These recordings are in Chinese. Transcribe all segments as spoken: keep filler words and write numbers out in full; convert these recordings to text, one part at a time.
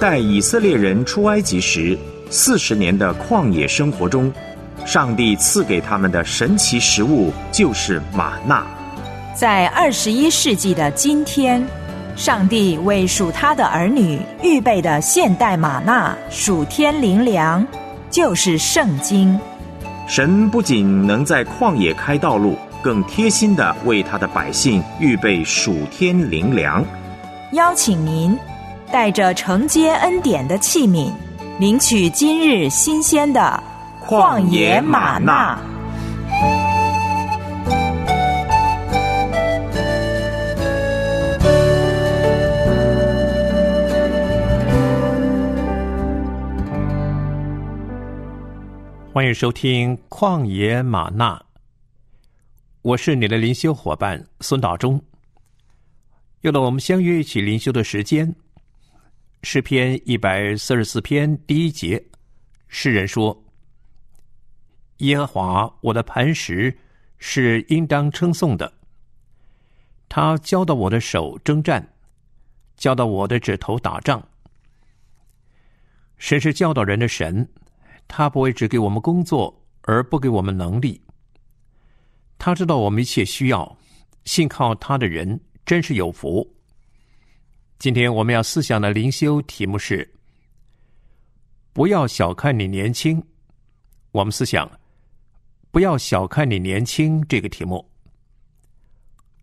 带以色列人出埃及时四十年的旷野生活中，上帝赐给他们的神奇食物就是玛纳。在二十一世纪的今天，上帝为属他的儿女预备的现代玛纳属天灵粮就是圣经。神不仅能在旷野开道路，更贴心地为他的百姓预备属天灵粮。邀请您带着承接恩典的器皿，领取今日新鲜的旷野玛纳。欢迎收听旷野玛纳，我是你的灵修伙伴孙道中。又到我们相约一起灵修的时间。诗篇一百四十四篇第一节，诗人说：耶和华我的磐石是应当称颂的，他教导我的手征战，教导我的指头打仗。神是教导人的神，他不会只给我们工作而不给我们能力。他知道我们一切需要，信靠他的人真是有福。今天我们要思想的灵修题目是：不要小看你年轻。我们思想不要小看你年轻这个题目。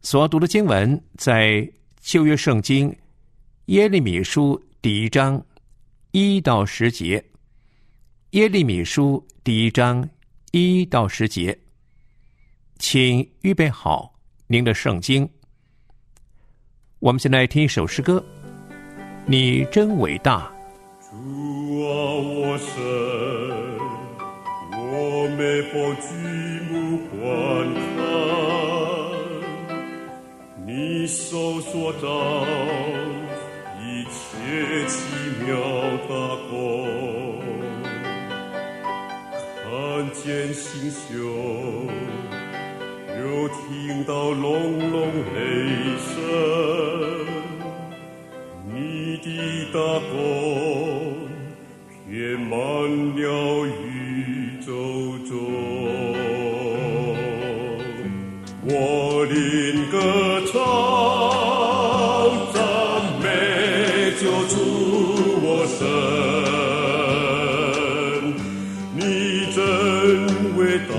所要读的经文在旧约圣经耶利米书第一章一到十节。耶利米书第一章一到十节。请预备好您的圣经。我们先来听一首诗歌，你真伟大。主啊，我神，我每逢举目观看，你手所造一切奇妙大功，看见星宿，又听到隆隆雷声，你的大功遍满了宇宙中。我灵歌唱赞美救主我神，你真伟大，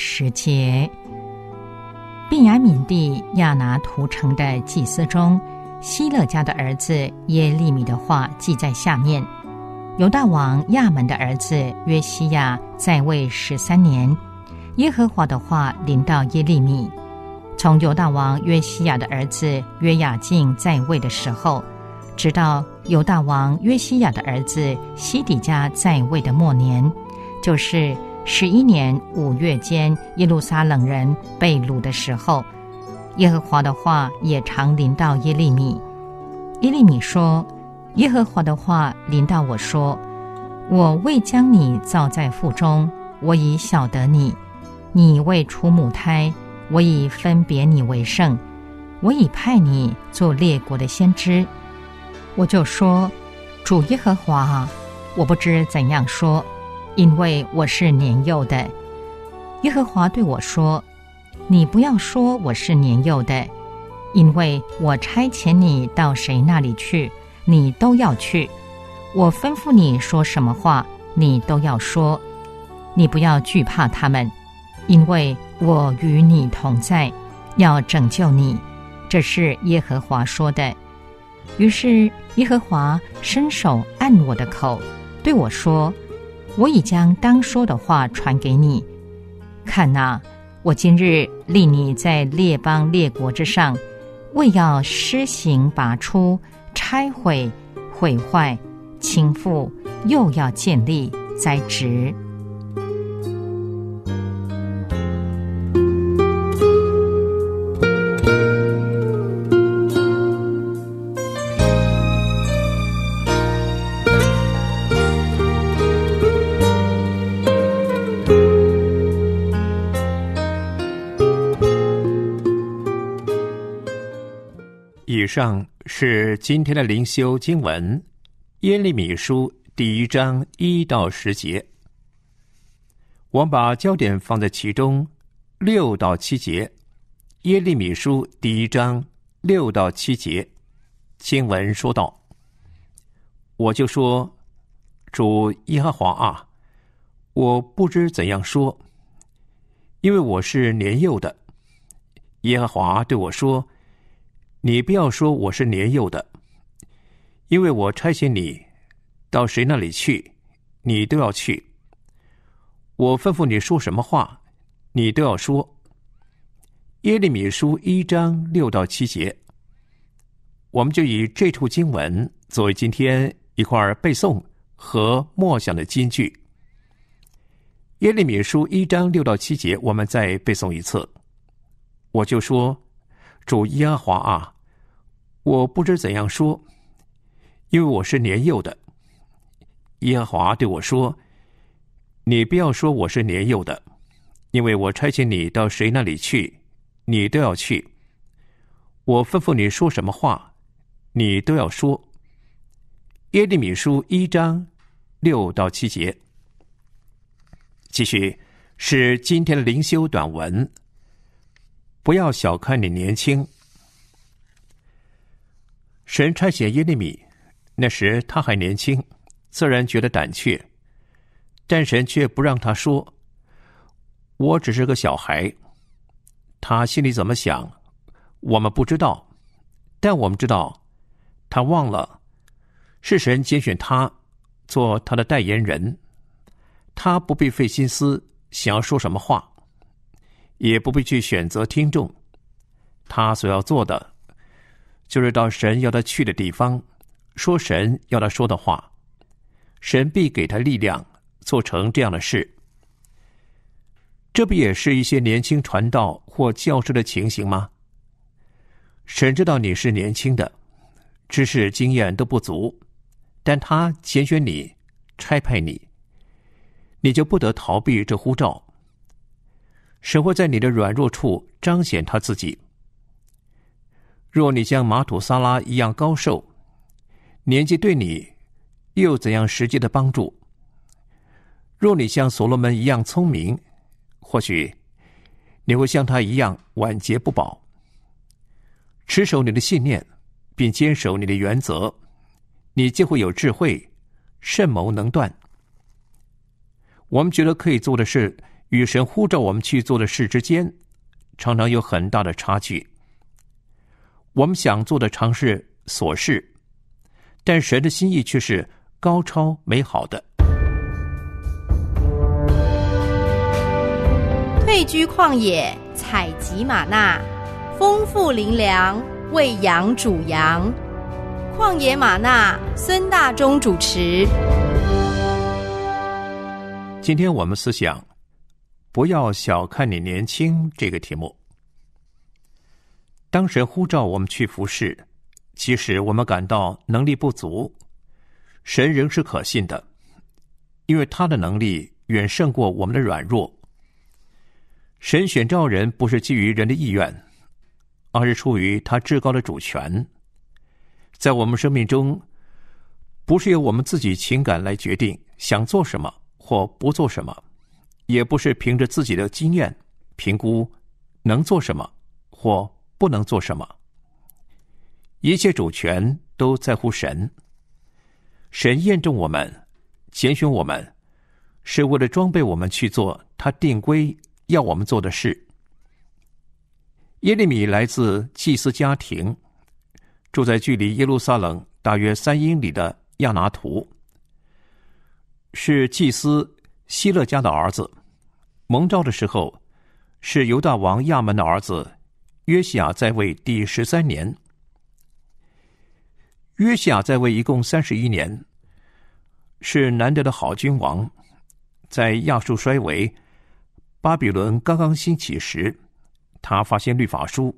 十节。便雅悯地亚拿图城的祭司中，希勒家的儿子耶利米的话记在下面。犹大王亚门的儿子约西亚在位十三年，耶和华的话临到耶利米。从犹大王约西亚的儿子约雅敬在位的时候，直到犹大王约西亚的儿子西底家在位的末年，就是十一年五月间，耶路撒冷人被掳的时候，耶和华的话也常临到耶利米。耶利米说：耶和华的话临到我说，我未将你造在腹中，我已晓得你；你未出母胎，我已分别你为圣，我已派你做列国的先知。我就说，主耶和华，我不知怎样说，因为我是年幼的。耶和华对我说，你不要说我是年幼的，因为我差遣你到谁那里去，你都要去。我吩咐你说什么话，你都要说。你不要惧怕他们，因为我与你同在，要拯救你。这是耶和华说的。于是耶和华伸手按我的口，对我说，我已将当说的话传给你。看啊，我今日立你在列邦列国之上，为要施行拔出、拆毁、毁坏、倾覆，又要建立、栽植。以上是今天的灵修经文，耶利米书第一章一到十节。我们把焦点放在其中六到七节。耶利米书第一章六到七节，经文说道：“我就说，主耶和华啊，我不知怎样说，因为我是年幼的。耶和华对我说，你不要说我是年幼的，因为我差遣你到谁那里去，你都要去。我吩咐你说什么话，你都要说。”耶利米书一章六到七节，我们就以这处经文作为今天一块背诵和默想的金句。耶利米书一章六到七节，我们再背诵一次。我就说，主耶和华啊，我不知怎样说，因为我是年幼的。耶和华对我说，你不要说我是年幼的，因为我差遣你到谁那里去，你都要去。我吩咐你说什么话，你都要说。耶利米书一章六到七节，继续是今天的灵修短文。不要小看你年轻。神差遣耶利米，那时他还年轻，自然觉得胆怯，但神却不让他说，我只是个小孩。他心里怎么想，我们不知道，但我们知道，他忘了，是神拣选他做他的代言人，他不必费心思想要说什么话，也不必去选择听众，他所要做的就是到神要他去的地方，说神要他说的话，神必给他力量做成这样的事。这不也是一些年轻传道或教师的情形吗？神知道你是年轻的，知识经验都不足，但他拣选你，差派你，你就不得逃避这呼召。神会在你的软弱处彰显他自己。若你像马土撒拉一样高寿，年纪对你又有怎样实际的帮助？若你像所罗门一样聪明，或许你会像他一样晚节不保。持守你的信念，并坚守你的原则，你就会有智慧，深谋能断。我们觉得可以做的事与神呼召我们去做的事之间，常常有很大的差距。我们想做的常是琐事，但神的心意却是高超美好的。退居旷野，采集玛纳，丰富灵粮，喂养主羊。旷野玛纳，孙大中主持。今天我们思想不要小看你年轻这个题目。当神呼召我们去服侍，即使我们感到能力不足，神仍是可信的，因为他的能力远胜过我们的软弱。神选召人不是基于人的意愿，而是出于他至高的主权。在我们生命中，不是由我们自己情感来决定想做什么或不做什么，也不是凭着自己的经验评估能做什么或不能做什么。一切主权都在乎神。神验证我们，拣选我们，是为了装备我们去做他定规要我们做的事。耶利米来自祭司家庭，住在距离耶路撒冷大约三英里的亚拿图，是祭司希勒家的儿子。蒙召的时候是犹大王亚门的儿子约西亚在位第十三年。约西亚在位一共三十一年，是难得的好君王。在亚述衰微、巴比伦刚刚兴起时，他发现律法书，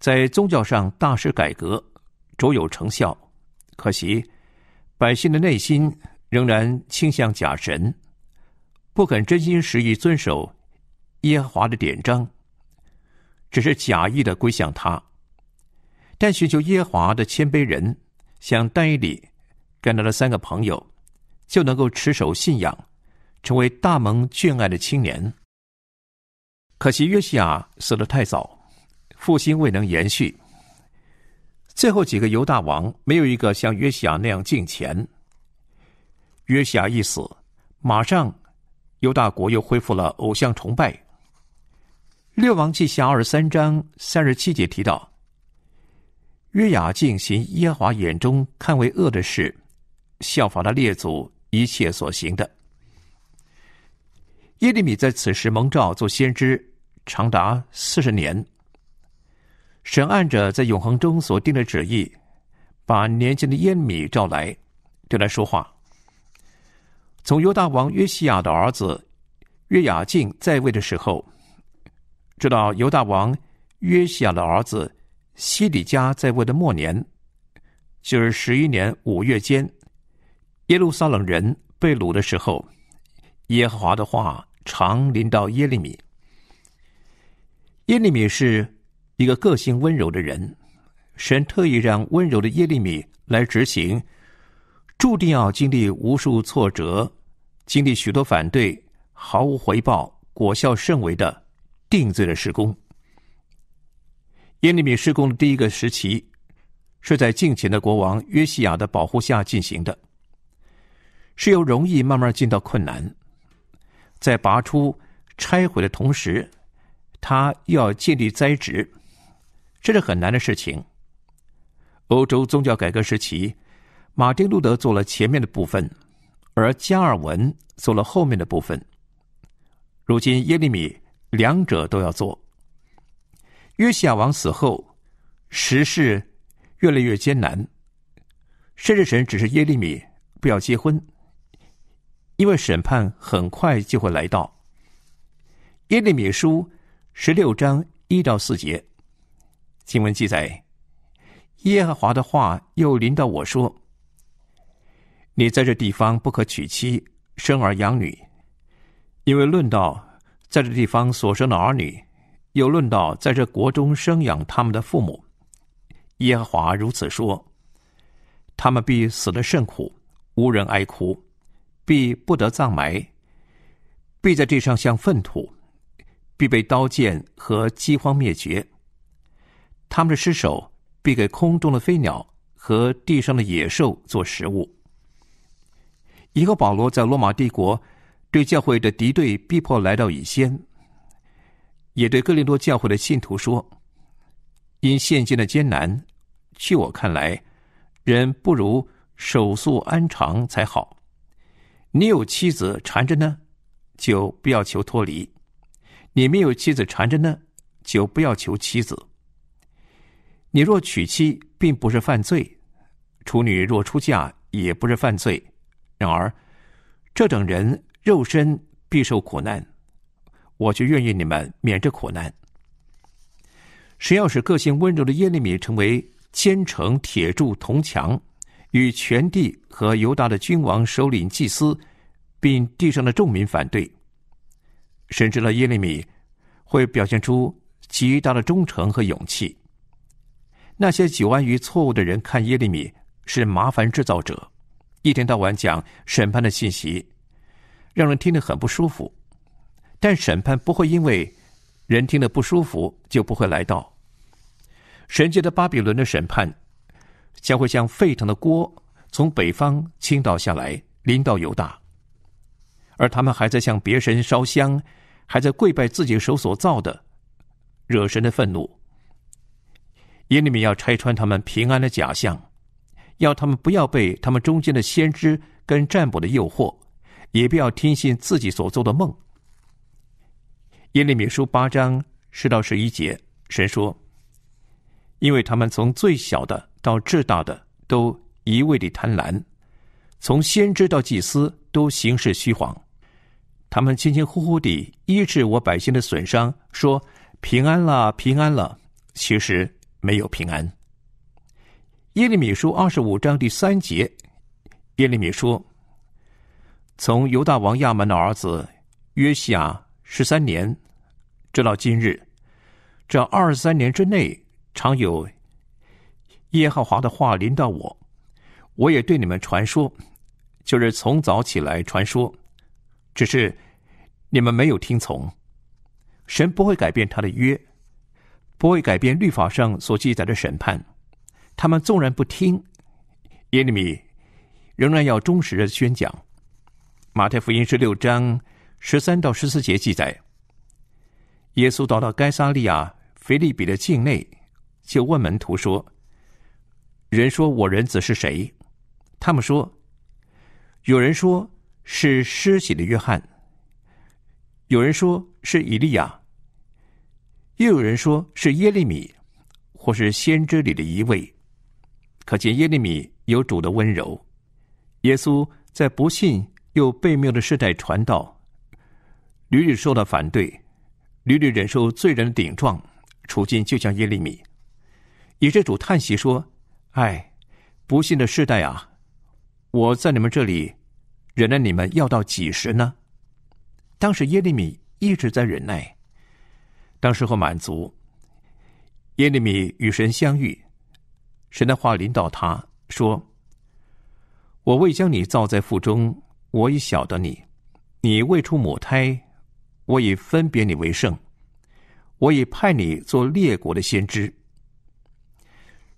在宗教上大施改革，卓有成效。可惜百姓的内心仍然倾向假神，不肯真心实意遵守耶和华的典章，只是假意的归向他。但寻求耶和华的谦卑人，像但以理、干达的三个朋友，就能够持守信仰，成为大蒙眷爱的青年。可惜约西亚死得太早，复兴未能延续。最后几个犹大王没有一个像约西亚那样敬虔。约西亚一死，马上犹大国又恢复了偶像崇拜。《列王记下》二十三章三十七节提到，约雅敬行耶和华眼中看为恶的事，效法他列祖一切所行的。耶利米在此时蒙召做先知长达四十年。神按着在永恒中所定的旨意，把年轻的耶利米召来，对他说话。从犹大王约西亚的儿子约雅敬在位的时候，直到犹大王约西亚的儿子西底家在位的末年，就是十一年五月间，耶路撒冷人被掳的时候，耶和华的话常临到耶利米。耶利米是一个个性温柔的人，神特意让温柔的耶利米来执行注定要经历无数挫折、经历许多反对、毫无回报、果效甚微的定罪的事工。耶利米事工的第一个时期是在敬虔的国王约西亚的保护下进行的，是由容易慢慢进到困难。在拔出、拆毁的同时，他又要建立栽植，这是很难的事情。欧洲宗教改革时期，马丁路德做了前面的部分，而加尔文做了后面的部分。如今耶利米两者都要做。约西亚王死后，时事越来越艰难，甚至神指示耶利米不要结婚，因为审判很快就会来到。耶利米书十六章一到四节，经文记载，耶和华的话又临到我说，你在这地方不可娶妻，生儿养女，因为论到在这地方所生的儿女，又论到在这国中生养他们的父母，耶和华如此说，他们必死得甚苦，无人哀哭，必不得葬埋，必在地上像粪土，必被刀剑和饥荒灭绝。他们的尸首必给空中的飞鸟和地上的野兽做食物。以后保罗在罗马帝国对教会的敌对逼迫来到以先，也对哥林多教会的信徒说，因现今的艰难，据我看来，人不如手速安常才好。你有妻子缠着呢，就不要求脱离；你没有妻子缠着呢，就不要求妻子。你若娶妻，并不是犯罪；处女若出嫁，也不是犯罪。然而这等人肉身必受苦难，我却愿意你们免这苦难。神要使个性温柔的耶利米成为坚城、铁柱、铜墙，与全地和犹大的君王、首领、祭司，并地上的众民反对。神知道耶利米会表现出极大的忠诚和勇气。那些久安于错误的人看耶利米是麻烦制造者，一天到晚讲审判的信息，让人听得很不舒服。但审判不会因为人听得不舒服就不会来到。神界的巴比伦的审判将会像沸腾的锅从北方倾倒下来，临到犹大。而他们还在向别神烧香，还在跪拜自己手所造的，惹神的愤怒。耶利米要拆穿他们平安的假象，要他们不要被他们中间的先知跟占卜的诱惑，也不要听信自己所做的梦。耶利米书八章十到十一节，神说：因为他们从最小的到至大的都一味地贪婪，从先知到祭司都行事虚谎。他们轻轻呼呼地医治我百姓的损伤，说平安了，平安了，其实没有平安。耶利米书二十五章第三节，耶利米说：从犹大王亚扪的儿子约西亚十三年，直到今日，这二十三年之内，常有耶和华的话临到我，我也对你们传说，就是从早起来传说，只是你们没有听从。神不会改变他的约，不会改变律法上所记载的审判。他们纵然不听，耶利米仍然要忠实的宣讲。马太福音十六章十三到十四节记载，耶稣到了该撒利亚腓利比的境内，就问门徒说：人说我人子是谁？他们说，有人说是施洗的约翰，有人说是以利亚，又有人说是耶利米，或是先知里的一位。可见耶利米有主的温柔。耶稣在不信又悖谬的世代传道，屡屡受到反对，屡屡忍受罪人的顶撞，处境就像耶利米。以致主叹息说：哎，不幸的世代啊，我在你们这里忍耐你们要到几时呢？当时耶利米一直在忍耐，当时候满足。耶利米与神相遇，神的话临到他说：我未将你造在腹中，我已晓得你；你未出母胎，我已分别你为圣，我已派你做列国的先知。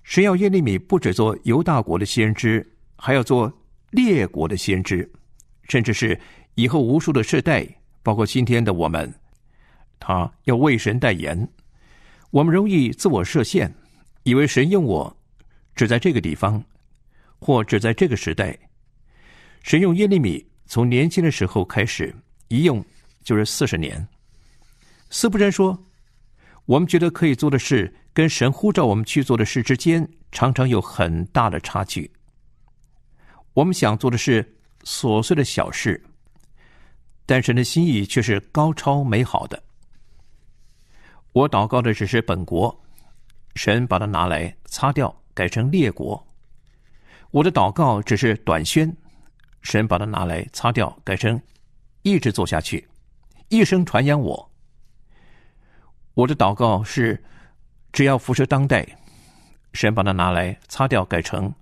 神要耶利米不只做犹大国的先知，还要做列国的先知，甚至是以后无数的世代，包括今天的我们。他要为神代言。我们容易自我设限，以为神用我只在这个地方，或只在这个时代。神用耶利米从年轻的时候开始，一用就是四十年。司布真说，我们觉得可以做的事跟神呼召我们去做的事之间常常有很大的差距。我们想做的是琐碎的小事，但神的心意却是高超美好的。我祷告的只是本国，神把它拿来擦掉，改成列国。我的祷告只是短宣，神把它拿来擦掉，改成一直做下去，一生传扬我。我的祷告是只要服侍当代，神把它拿来擦掉，改成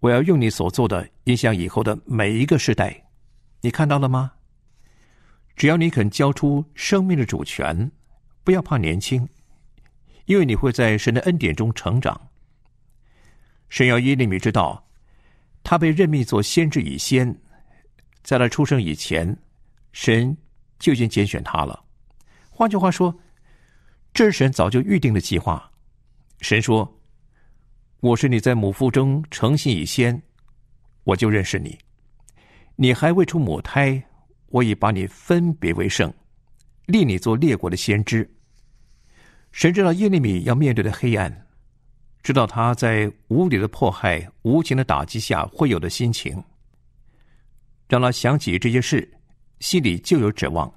我要用你所做的影响以后的每一个世代。你看到了吗？只要你肯交出生命的主权，不要怕年轻，因为你会在神的恩典中成长。神要耶利米知道，他被任命做先知以先，在他出生以前，神就已经拣选他了。换句话说，这是神早就预定的计划。神说，我是你在母腹中成形以先，我就认识你；你还未出母胎，我已把你分别为圣，立你做列国的先知。神知道耶利米要面对的黑暗，知道他在无理的迫害、无情的打击下会有的心情，让他想起这些事，心里就有指望。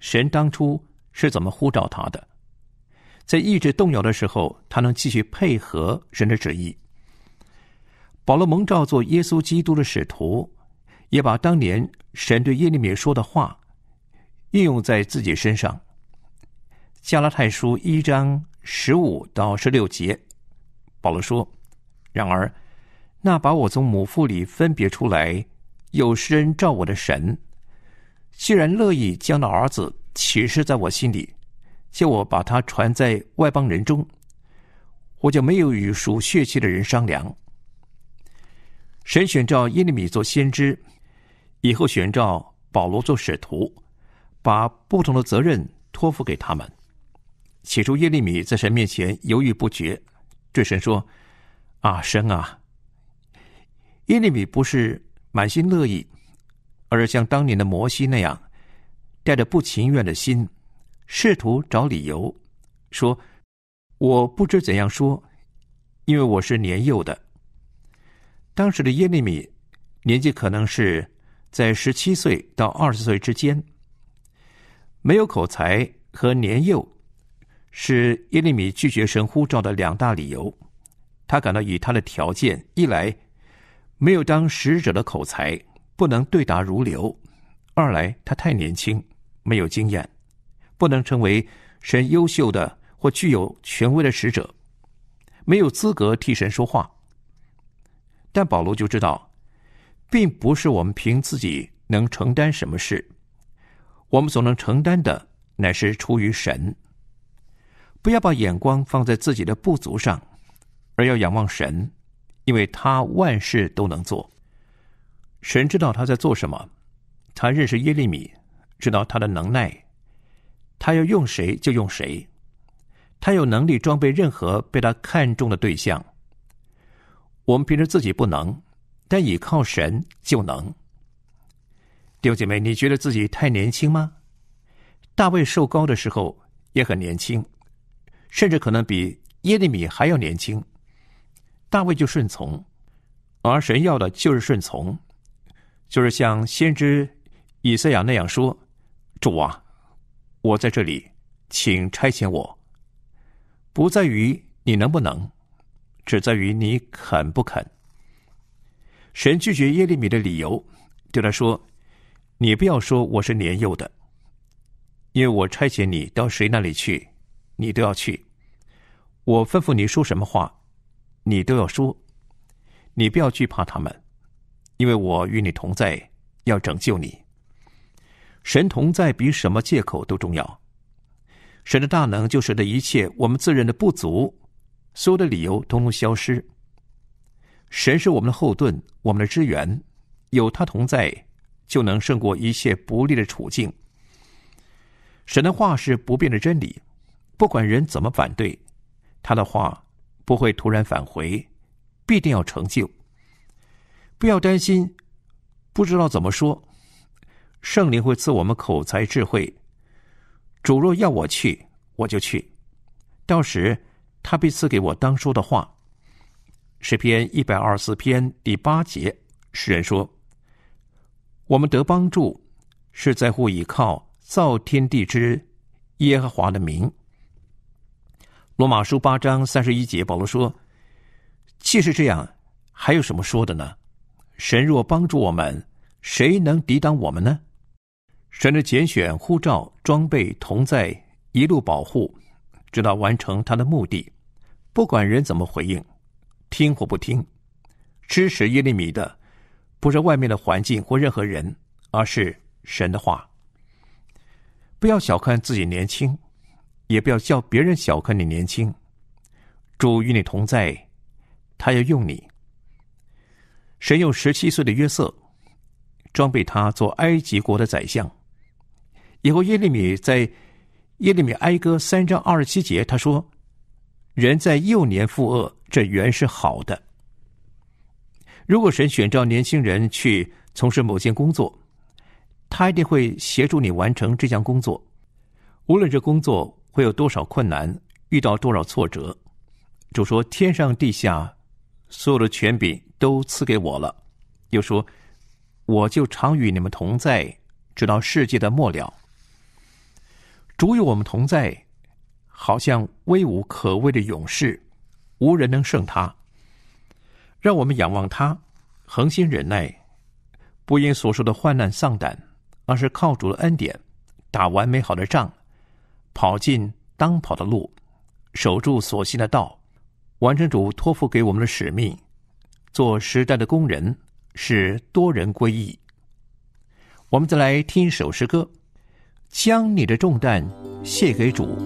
神当初是怎么呼召他的？在意志动摇的时候，他能继续配合神的旨意。保罗蒙召做耶稣基督的使徒，也把当年神对耶利米说的话应用在自己身上，加拉太书一章十五到十六节，保罗说：然而那把我从母腹里分别出来又施恩召我的神，既然乐意将那儿子启示在我心里，叫我把他传在外邦人中，我就没有与属血气的人商量。神选召耶利米做先知，以后选召保罗做使徒，把不同的责任托付给他们。起初耶利米在神面前犹豫不决，对神说：啊，神啊！耶利米不是满心乐意，而是像当年的摩西那样，带着不情愿的心，试图找理由，说：我不知怎样说，因为我是年幼的。当时的耶利米年纪可能是在十七岁到二十岁之间，没有口才和年幼是耶利米拒绝神呼召的两大理由。他感到以他的条件，一来没有当使者的口才，不能对答如流；二来他太年轻，没有经验，不能成为神优秀的或具有权威的使者，没有资格替神说话。但保罗就知道，并不是我们凭自己能承担什么事，我们所能承担的乃是出于神。不要把眼光放在自己的不足上，而要仰望神，因为他万事都能做。神知道他在做什么，他认识耶利米，知道他的能耐，他要用谁就用谁，他有能力装备任何被他看中的对象。我们凭着自己不能，但倚靠神就能。弟兄姐妹，你觉得自己太年轻吗？大卫受膏的时候也很年轻，甚至可能比耶利米还要年轻。大卫就顺从，而神要的就是顺从，就是像先知以赛亚那样说：主啊，我在这里，请差遣我。不在于你能不能，只在于你肯不肯。神拒绝耶利米的理由，对他说：你不要说我是年幼的，因为我差遣你到谁那里去，你都要去；我吩咐你说什么话，你都要说。你不要惧怕他们，因为我与你同在，要拯救你。神同在比什么借口都重要。神的大能就使得一切我们自认的不足，所有的理由统统消失。神是我们的后盾，我们的支援，有他同在，就能胜过一切不利的处境。神的话是不变的真理，不管人怎么反对，他的话不会突然返回，必定要成就。不要担心不知道怎么说，圣灵会赐我们口才智慧。主若要我去，我就去，到时他必赐给我当说的话。诗篇一百二十四篇第八节，诗人说：我们得帮助，是在乎倚靠造天地之耶和华的名。罗马书八章三十一节，保罗说：既是这样，还有什么说的呢？神若帮助我们，谁能抵挡我们呢？神的拣选、呼召、装备、同在，一路保护，直到完成他的目的。不管人怎么回应，听或不听，支持耶利米的不是外面的环境或任何人，而是神的话。不要小看自己年轻，也不要叫别人小看你年轻。主与你同在，他要用你。神用十七岁的约瑟装备他做埃及国的宰相。以后耶利米在耶利米哀歌三章二十七节，他说：人在幼年负恶，这原是好的。如果神选召年轻人去从事某件工作，他一定会协助你完成这项工作，无论这工作会有多少困难，遇到多少挫折。主说：天上地下所有的权柄都赐给我了。又说：我就常与你们同在，直到世界的末了。主与我们同在，好像威武可畏的勇士，无人能胜他。让我们仰望他，恒心忍耐，不因所说的患难丧胆，而是靠主的恩典打完美好的仗，跑进当跑的路，守住所信的道，完成主托付给我们的使命，做时代的工人，使多人归义。我们再来听一首诗歌，将你的重担卸给主。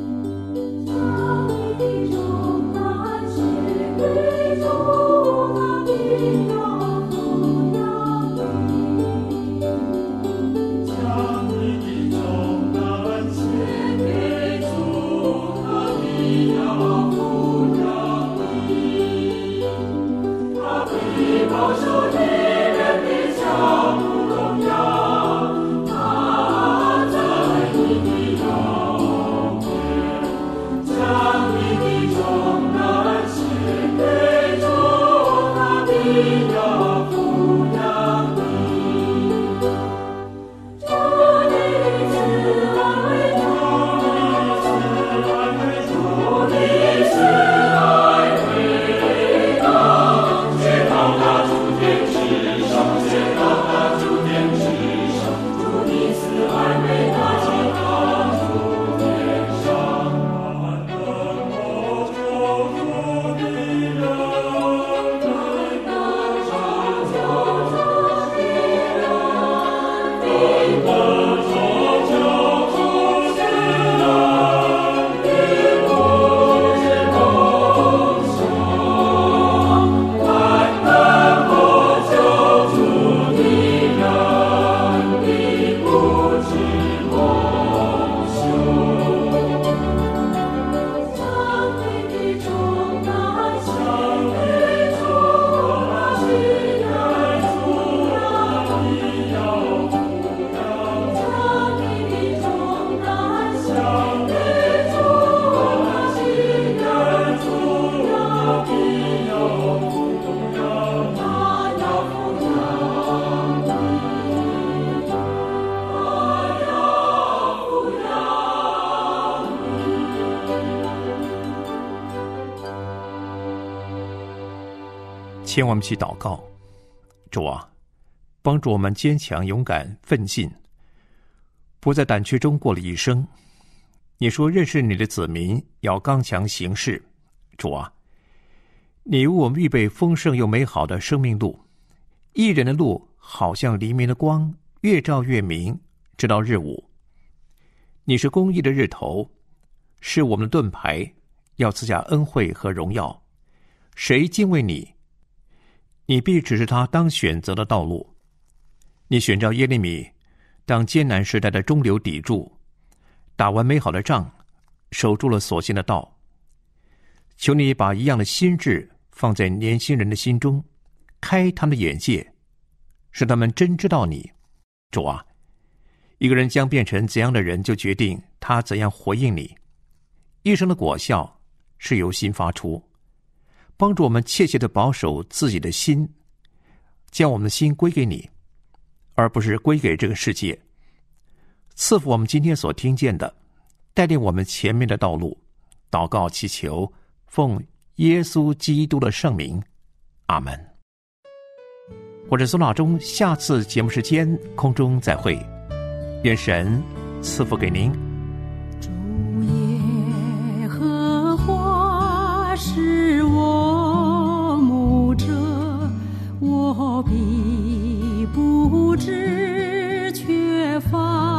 请我们去祷告，主啊，帮助我们坚强、勇敢、奋进，不在胆怯中过了一生。你说认识你的子民要刚强行事，主啊，你为我们预备丰盛又美好的生命路。义人的路好像黎明的光，越照越明，直到日午。你是公义的日头，是我们的盾牌，要赐下恩惠和荣耀。谁敬畏你，你必指示他当选择的道路。你选召耶利米当艰难时代的中流砥柱，打完美好的仗，守住了所信的道。求你把一样的心智放在年轻人的心中，开他们的眼界，使他们真知道你。主啊，一个人将变成怎样的人，就决定他怎样回应你。一生的果效是由心发出。帮助我们切切地保守自己的心，将我们的心归给你，而不是归给这个世界。赐福我们今天所听见的，带领我们前面的道路。祷告祈求，奉耶稣基督的圣名，阿们。我是孙大中，下次节目时间空中再会，愿神赐福给您。主耶和华是我我必不知缺乏。